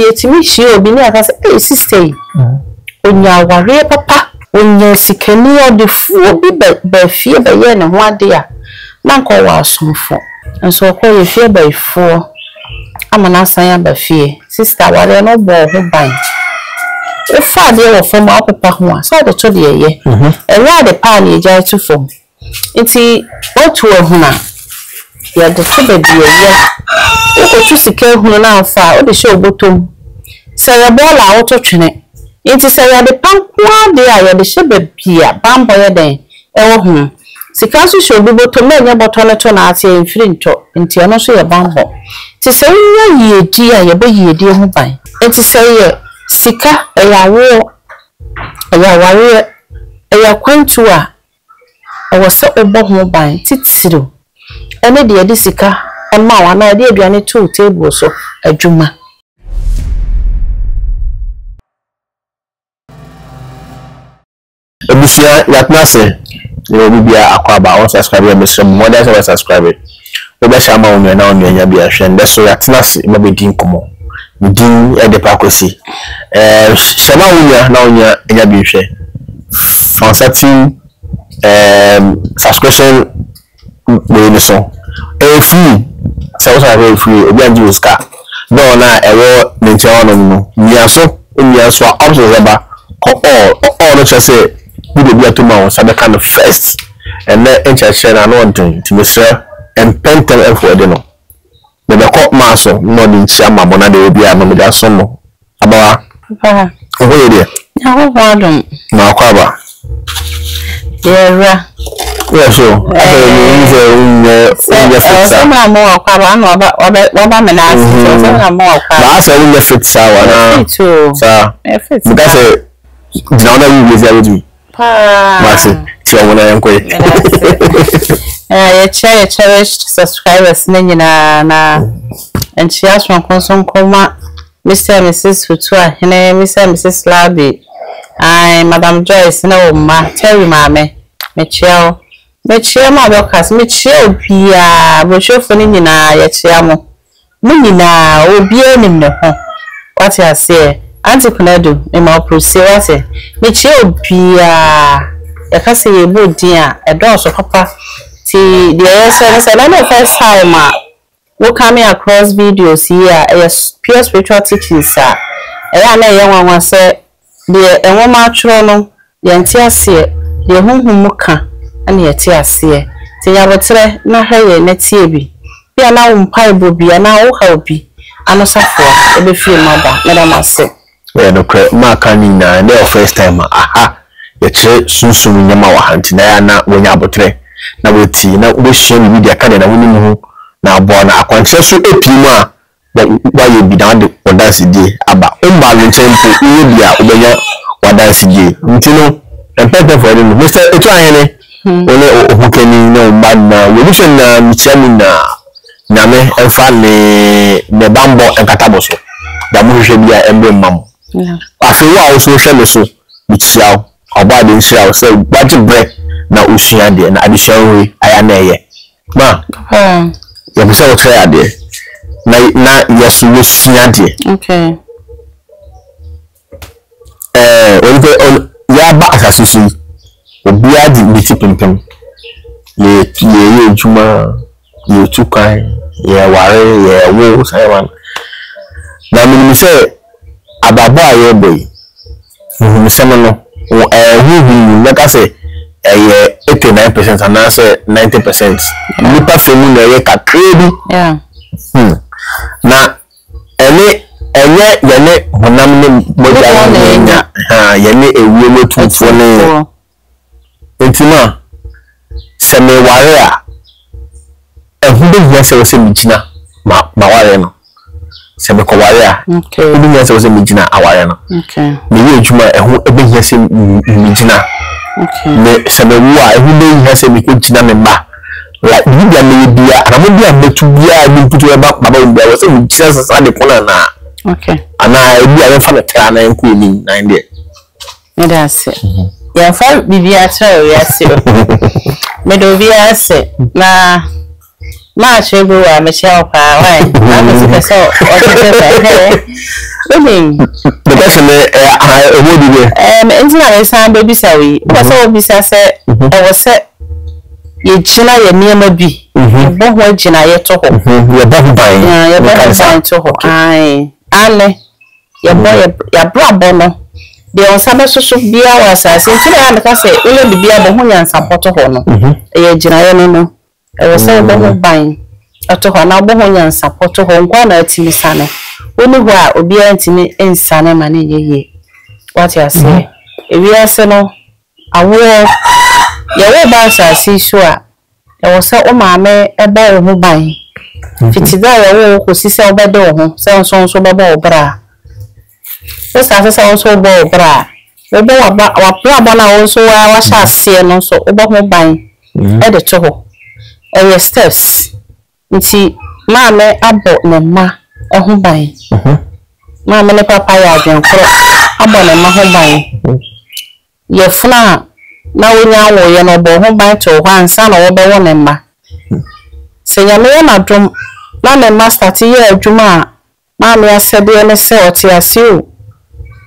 Yetimi shio bini akase sisei onyaware papa onyesikani adefuo bi ba fie ba ye ne ho ade a na nko wa asomfo nso okoye fie ba ifo amana asan ba fie sister ware no bo ho ban efa de wo fo ma papa ho a so de to de ye ewa de pa ni eja to fo nti otu ohuna ya de to de ye okotu sike ohuna na afa o de she obotom sey bola oto twene. It is a pampoa de the shepherd pier, bamboya day. Oh, Sicasso should be to make a bottle of tonatia in Frinto, and Tianoso a bambo. To say ye, dear, ye be ye, dear Humpine. And to say Sica, a war, a warrior, a quantua. I was so a bomb by Titsido. And a dear Disica, and now an idea granny two tables of a juma. Busia Yaknase, there will be a quabba or subscribe to Mr. Mothers or subscribe it. Obashama, when you're now near Yabiash, and that's so Yaknase, maybe Dinkomo, Din at the Pacosi. Shama, now near Yabiash. On certain subscription, the song. A free, so I will free, a grand use car. No, not a war, nature on me. So, in the answer, observer, all that I say. We will be at tomorrow, so the kind of first and let interchange and ordering to Mr. and Penton and for dinner. The court master, not in Chama, but they will be a moment as some more. About what you did? No, pardon. No, cover. Yeah, so I'm more cover, and what I'm asking, more cover. I said, we left it sour, too, sir. That's it. Now you will be Maxi, tia mwana yankwe. Ya cherished subscribers nini na nchia shwa konson koma Mr. and Mrs. Futua, hine Mr. and Mrs. Labi. Ay, Madam Joyce, na oma, teri mame. Mechia ma wakas, mechia upia, mchofu nini na ya chia mo. Muni na ubie ni mnoho. Wati ya see. Anti kunedu ni maoprusi wase. Michi obia. Yakasi yebu diya. Edwa oso papa. Ti diyese. Nisa nane first time. We coming across videos here. Pure spiritual teaching sa. Ewa ane ye wangwa se. Diye enwa matrono. Diye ntia siye. Diye hungu muka. Ani ye tia siye. Ti yabotire na heye netiebi. Pia na umpai bubi. Na uha ubi. Ano safo. Ebe fie mada. Medamase. We no credit marking na the first time aha ye che sunsun nyama wa hanti na ya na wonya abotre na weti na we share media ka na woni mu na abo na akwanche so epimu a ba ye bi down the dance day aba umba le tempo media obeya wa dance day ntino empete for him we say etu ayene ole ohukeni na umba na we no shen na michamina na me enfa ne bambo enkataboso da mu je bia embe mamu. Yeah. After all, social media, which shall about themselves, so what you break now, Usiandi and additionally, I am a ma. You have so tired, dear. Now, yes, Usiandi. Okay. Yaba assassin will be at the meeting. You, Juma, you too kind, yeah, worry, yeah, woe, Simon. Now, we say. Ababa aye boy msema no hu like I say 89% and I say 90% nipa femu na ye kakrebi yeah na ele honam ne moja na ha yele ewie motufo ne entima seme ware a ehunde yesa wose mijina ma ware no sebeko waya okay ebi nyase wose mijina awaya na okay me ye juma ehu ebi nyase mijina okay me sebewua ehu be nyase mijina me ba like bibia me bia ana mo bia metu bia ebi putu eba baba bia wose mijina sasa de kona na okay ana ebi ayo fa na tra na enku ni na inde me da se ya fa bibia tra ya se me do bia se na Ma chez vous, à monsieur, ouais, I I was saying, don't bind. I took an album and support to home one at Timisana. Only why would be anti in Sana Mani. What you say? If you are so, I will. Your boss, I see sure. I was so, oh, mamma, a bear who bind. If it's there, who sees our bed door, sounds so bra. This has a so bra. The boy about our problem also, I was saying also, oh, bind. At the trouble. Or steps. You see, Mamma, I bought no ma or home buying. Mamma, the papa, I don't call. I bought a ma home buying. Your flower. Now we now will not go home by to one son or by one and ma. Say, I may not drum. Mamma, master, dear Juma. Mamma, I said, we only sell to us you.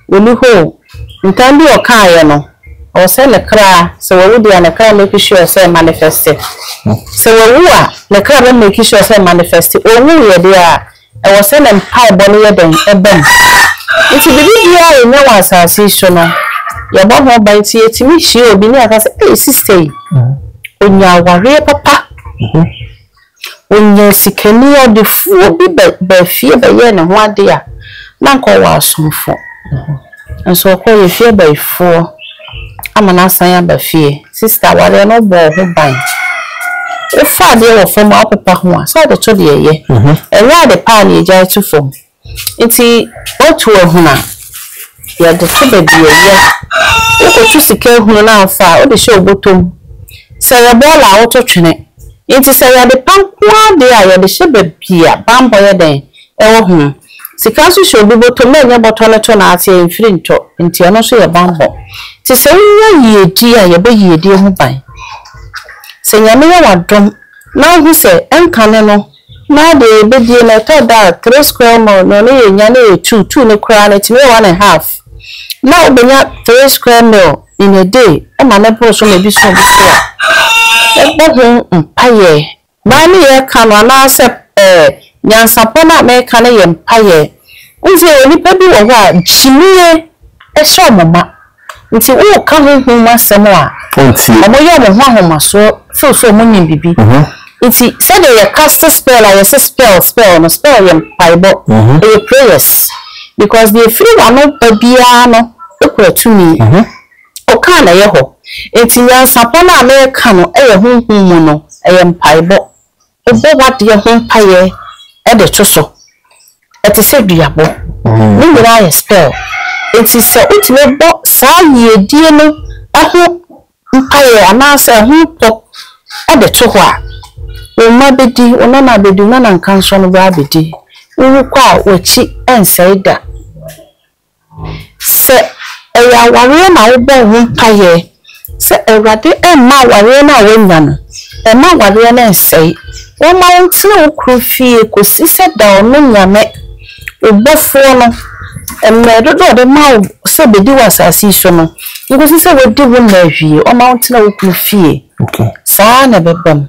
Will you go? You can do a car, you know. Or send a cry, so we will be on a car making sure say manifested. So we are the car making sure say manifested. Only we are. I was sending power bonnier than a bomb. If you believe you are in no one's assassination, your bomb will bite you to me. She will be near us. Hey, sister, when you are worried, papa, when you see Kenny or the fool be by fear by yen and one dear, Nanko was some four. And so call you fear by four. I'm an assigned by fear. Sister, what are no boy who bind? If father will form up a pahua, so the 2 year, and why the party is to form. It's a or to a huna. You are the 2 year. You could choose to kill huna far or the show go to. Say a ball out of train. It is a the pump one day, I the shepherd beer, bamboy day, or home. The council should be to make a bottle of tonality in Flint into an also a bambo. To say, ye dear, ye be ye dear who buy. Say, I may want drum. Now he said, and canano. Now they be dear, I thought that 3 square more, no, no, 2 no crown, it's 1 1/2. Now be not 3 square more in a day, and my nephew may be so before. Aye, by me, can one accept a. Yan sapona me kana yem paye. Uzi oni pebi owa jimie e so mama. Nti wo ka hunhun masemo a. Nti omoye mo hahoma so munyin bibi. Nti se de ye cast spell a ye spell no spell yem Bible. E prayers because the free one no bia no e kura tumi. O ka na ye ho. Nti yan sapona me kana e ye hunhun mu no e yem Bible. E bo wat ye hun paye. At the chosso, at the said diabo, when I spell, it is a which may bought Sally, dear no, a who I announce a who pop at the choha. We might be dee, or none be do none and counsel rabbity. We require what she and say that. Say a warrior, old boy, won't pay. Say a ratty and my warrior, women, and my warrior, say. O mountain o krofie ko sisa da o nyame obofo no emedo do de mawo so be di wasasi so no ngo sisa we di wo na hwie o mountain o krofie okay sa na bebam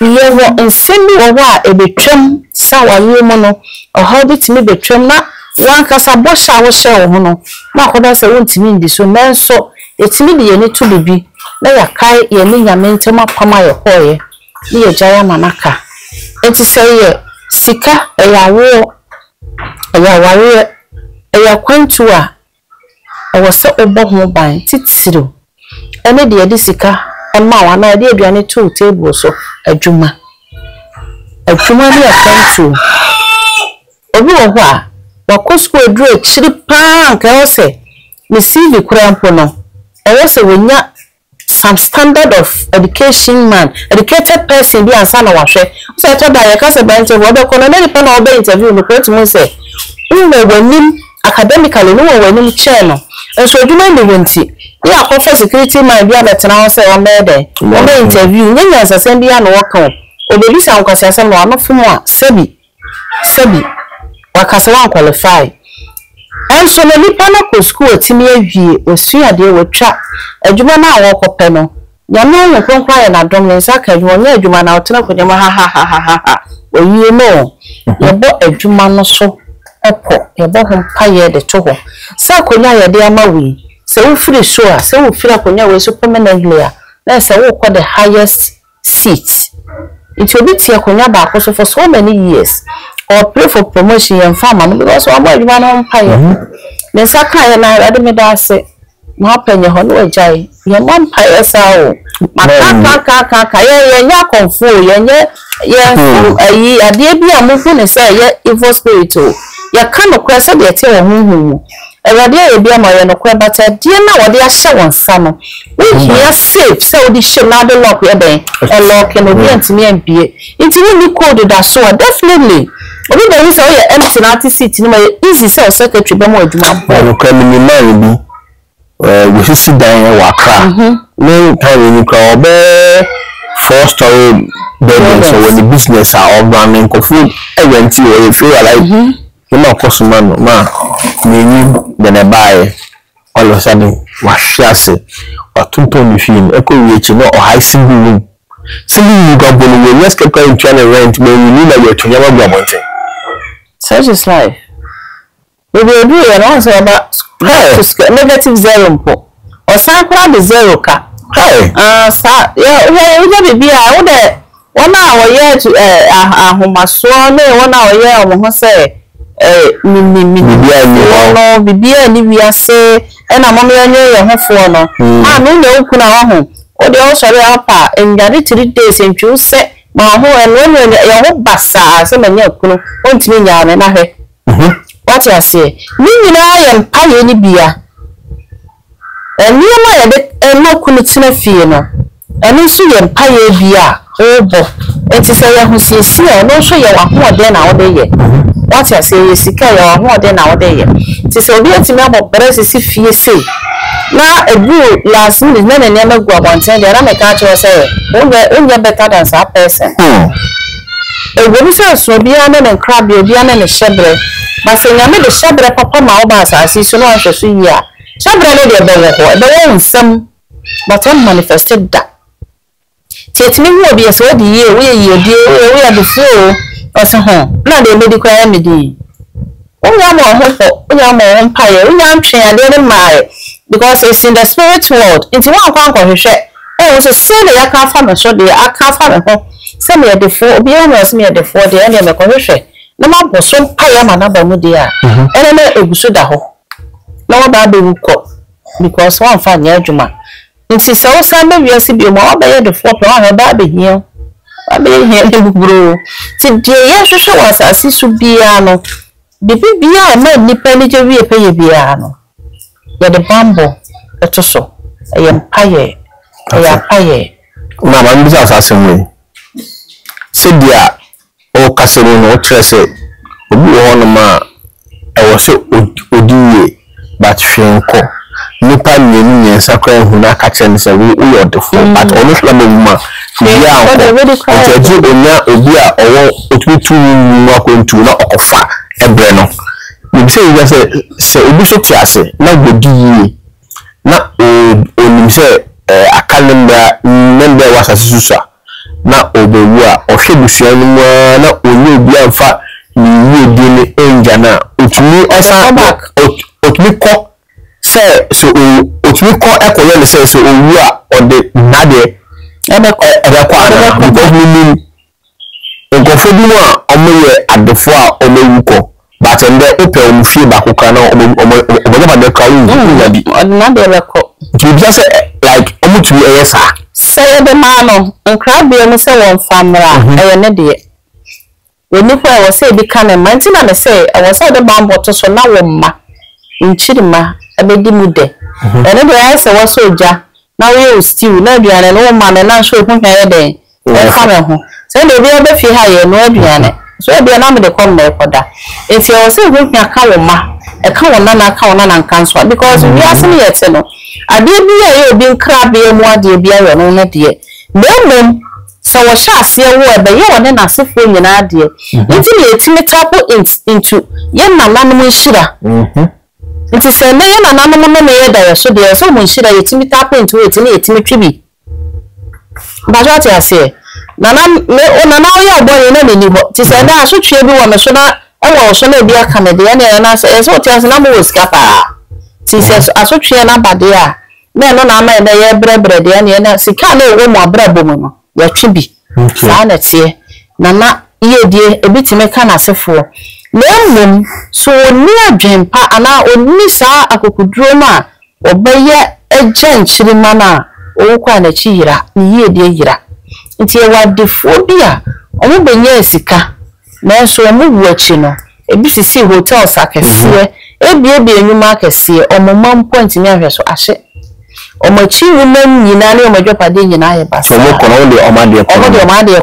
yewo ensemi wo wa ebetwem sa waye mu no o habit me betwem na wan kasa bo sha wo sha wo no na koda se won timi ndi so menso etimi de ye ne to bibi na yakai ye ne nyame ntema pama ye hoye Ye jaya manaka. Enti say sika eya wo eya kwantua ewo so obo ho ban titiro. Ene de edi sika ema wa na de aduane to table so adwuma. Adwuma ni akwantu. Obi wo ho a wakosko edure chiri pa nka wo se me sivi kurampo no. Ewo se wonya some standard of education man, educated person be answer na wahwe. So I told that you can say by interview, we go na dey pan na obe interview no correct mo say. You know when him academically no when him chair no. And so you know the wenti. You are for security man be na tena say o me dey. O me interview, you know as send be na work on. Obeli sa ukasi sema wa mafumwa sebi wakasema wa qualify enso no nipa na ko school timi awie osuade wetwa adwuma na awokọ pe no ya na ye konkwa ya na dom ne saka adwuma na adwuma na otena ko jema ha owie no yebo adwuma no so epo yebo hompa ye de toho sa konya ye de amawi se wo free show se wo free konya we so permanently ya na se wo ko the highest seat. It will be Tiakonya back also for so many years, or pray for promotion and farmer because I'm going to umpire. Then Sakai and I admit that I say, Mapen your Honor Jai, your umpire sao. Macaka, yeah, confool, yeah, ye are dear be a movement and say, yeah, evil spiritual. Your kind of question, dear Tia, whom a dear be a man of but I dear now, they are so on summer. We are safe, so this shall not be locked your day, or lock and obedient to me and be it really coded that so definitely. Only there is all your empty artist sitting in my easy self secretary. But more, you can we should sit down and walk around. No time you can obey 4-story buildings, so when the business are all running, food, and when you feel like you know, customer, man, you then I buy all of a sudden, wash or 2 ton if you know, or high single room. Single you got when let's keep trying to rent when you need a to never be a mountain. Such is life. We will do an answer about -0 or some the 0 car. Hey, yeah, well, be out there 1 hour year to a 1 hour year on say, me, say, and I'm no. Or they also are and got it 3 days and you set my home and women your whole bassa, some and your cool, won't mean yarn and I. What I say, meaning I am any beer. And you are no cunitina fieno. And you see and pie beer, oh, and to say, who says, I don't show you are more than our day. What I say is, you are more than our day. Tis a real thing about breasts if you say. Now, a good last minute, men and never go on saying that I'm a catcher or say, only better than that person. A woman says, so be an and crab, you'll be an and a shepherd. But saying I made a shepherd, papa, my bass, I see so much as we are. Shepherd, I know they own some, but one manifested that. Take me, will be as old year, we are the flow or some home. Now they made the crime day. Only I'm on empire, we are trained in my. Because it's in the spirit world. It's one conquer share. Oh, so say they are can't farm a short day, I can't farm a home. Some year before, be almost me at the 4 day and the condition. No man was so pay my number, my dear. And I know it was so that hole. No bad will call because one fan near Juma. It is so some years to be more by the 4 pound and baby here. I may hear him grow. Till the year to show us as it should be. I know the big beyond men depended to repay a piano. Yet the bamboo, a tosso, a empire, a pie. Mamma is asking me. Said, dear, oh, Cassino, Tresse, who on ma, I was so odie, but Fianco. Nipan, Yen, and Sacra, who not catch and say, we are the fool, but only Flamma. We are already crying. I do not obia or it will too walk into not a fat and Breno. You say you say so Bishop Tiasse, not the DE, not a calendar member was a susa, not Obua, or Shibusian, not only Bianfa, you did Indiana, which me also back, or to call, say so, or to call Echo, say so, we are on the Nade, and a quarter because we mean a Gofoduma, or me at the four or the Uko. But in the open fee back, who can the crowd? Another record. You just like almost a say the man and crab be on the same farmer. I an idiot. When you were say, become a mountain and say, I was out the bomb bottle, so now in Chidima, a baby midday. And every answer was soldier. Now you still, no, you are an old man and I'm sure whom I day. So they will be higher, no, so be an army the combo for that. If you also bring a cow, a cow on an account and cancer, because we are seeing it. I did be a being crabby and what dear be a no, not yet. Then, So what shall say word but you want to see for you now dear. It's me trouble into yen na nanu shira. It is a name and anonymous made there, so there's someone should I it's me tap into it in it me tribby. But what I say, Nana, oh, your boy, no, me, but she said, I should show you one, so that I will show you a Canadian, and I say, so there's number was capa. She says, I should share number there. Men on our man, they are bread, and I say, can't know more bread woman, your tribby. Sanets here, Nana, ye dear, a bit to make an answer for. Learn so near Jempa, and I only saw a cucudroma, or by a gentry manner, or quite a cheera, ye dear. It's a what the phobia, or be near Sika. Now, so I move watching a BCC hotel sackets here, a baby a new market here, or my mom pointing near so I said, or my chin women, you know, my job I did in Iba. So look on only on my dear,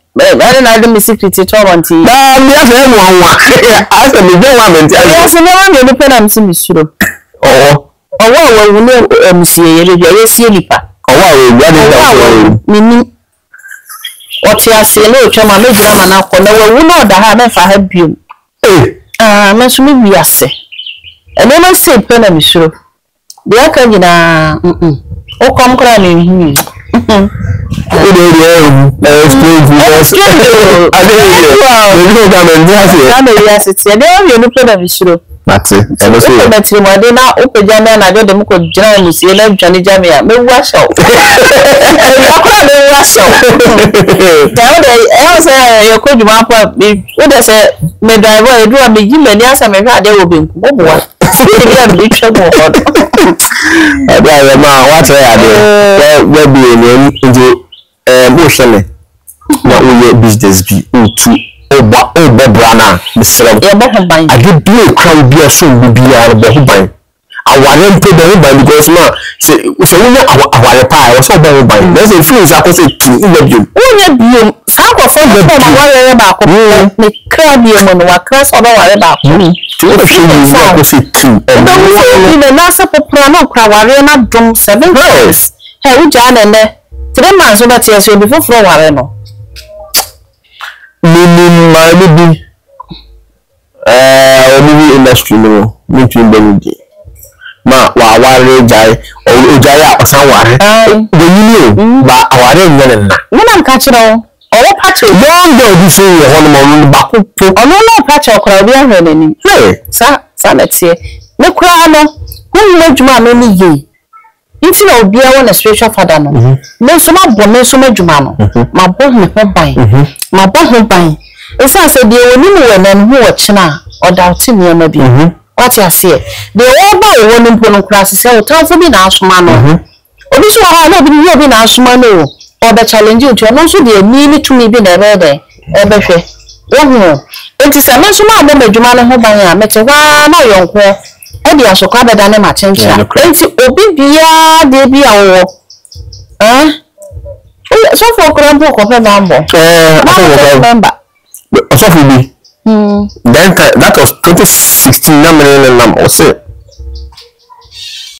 But I don't know the secret to talk on tea. Emotionally, what will business be? To over Brana, the cellar. I did do a crown beer soon, will be out of the home. I want to the home by because now, say, our pie was so bad by. There's a few examples to interview. Oh, you have a phone about me, crab you on our class or whatever. To a few examples to the NASA Poprano Cravarena drum 7 years. Hey, John and there. Today, man, so that yes, we before from Wareno. Maybe, maybe industry no, maybe maybe. Ma, wa ware jai or jai or some ware. You know, but our name na. When I'm catching on, or what patch? No, no, this is your home on Baku. Oh no, no patch or crowd. We are running. Hey, sir, let's see. No crowd, no. Who knows man only you? Inti na obi awo na spiritual father no me so ma bo me so ma djuma no ma bo me ho ban ma bo ho ban e say say de woni ni we na no wo china o da ti ni ma bi what you say de wo ba wo ni mpo no kura se o tanfo bi na asoma no obi so ha na obi na asoma no o da challenge o no so de ni tu mi bi na re de e be hwe wo hu enti say me so ma bo me djuma no ho ban a me che wa na yonko Eddie, I shall call the Danema Chencha. Obibia, baby, I will. Eh? So for Crambo, Copper, I remember. So for me. Then that was 2016, number or so.